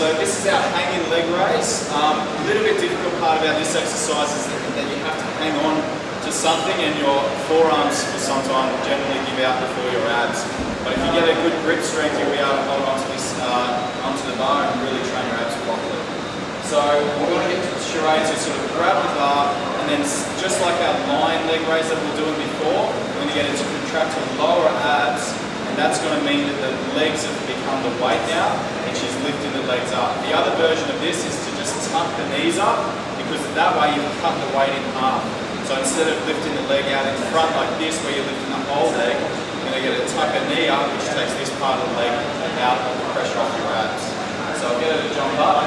So this is our hanging leg raise. A little bit difficult part about this exercise is that you have to hang on to something, and your forearms will sometimes generally give out before your abs. But if you get a good grip strength, you'll be able to hold onto this, onto the bar, and really train your abs properly. So we're going to get to the charades. You sort of grab the bar, and then just like our lion leg raise that we were doing before, we're going to get into contracting lower abs. And that's going to mean that the legs have become the weight now, and she's lifting the legs up. The other version of this is to just tuck the knees up, because that way you cut the weight in half. So instead of lifting the leg out in front like this, where you're lifting the whole leg, you're going to get a tuck a knee up, which takes this part of the leg out of the pressure off your abs. So I'll get her to jump up.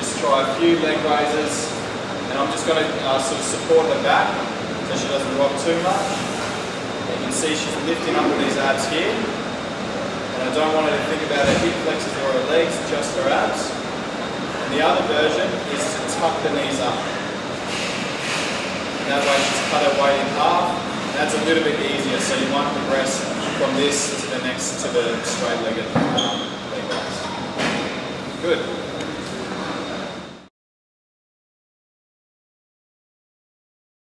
Just try a few leg raises, and I'm just going to sort of support her back so she doesn't rock too much. You can see she's lifting up with these abs here, and I don't want her to think about her hip flexors or her legs, just her abs. And the other version is to tuck the knees up. And that way she's cut her weight in half. That's a little bit easier, so you might progress from this to the next, to the straight-legged leg raise. Good.